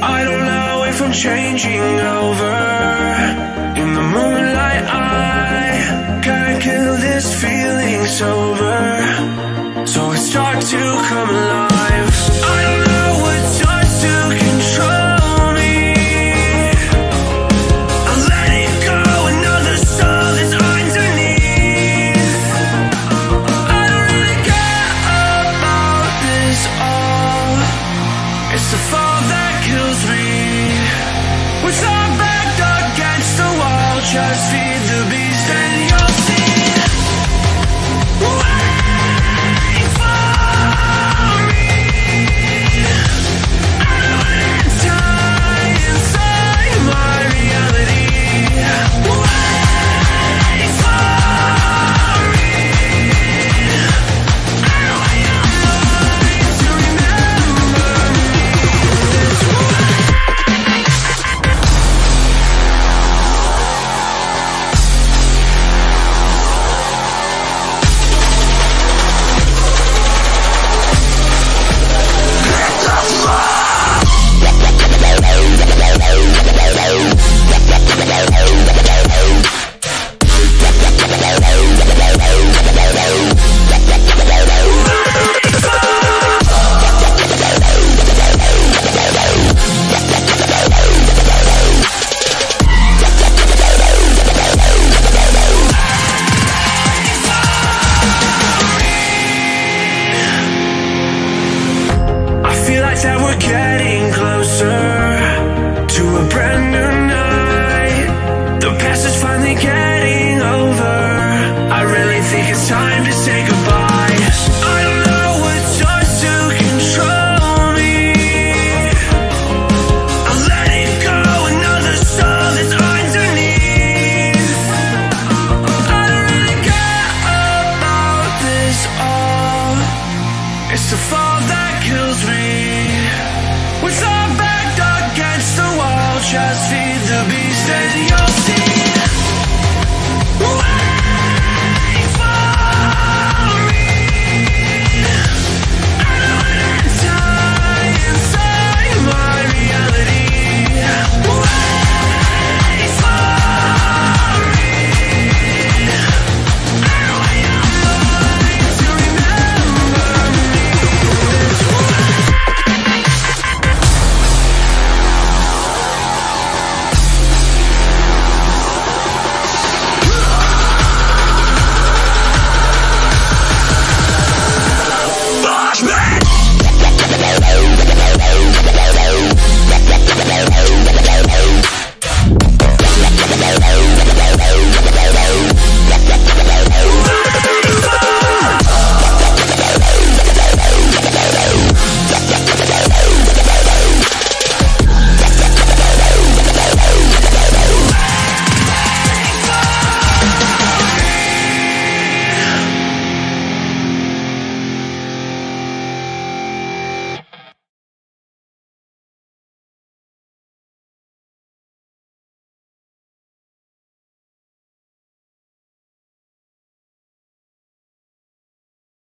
I don't lie away from changing over. In the moonlight I can't kill this feeling sober, so it starts to come alive. I don't know what starts to control. Just feed the beast and you'll see. Wait for me. I don't want to die inside my reality. Wait for me. I don't want your mind to remember me. Time to say goodbye.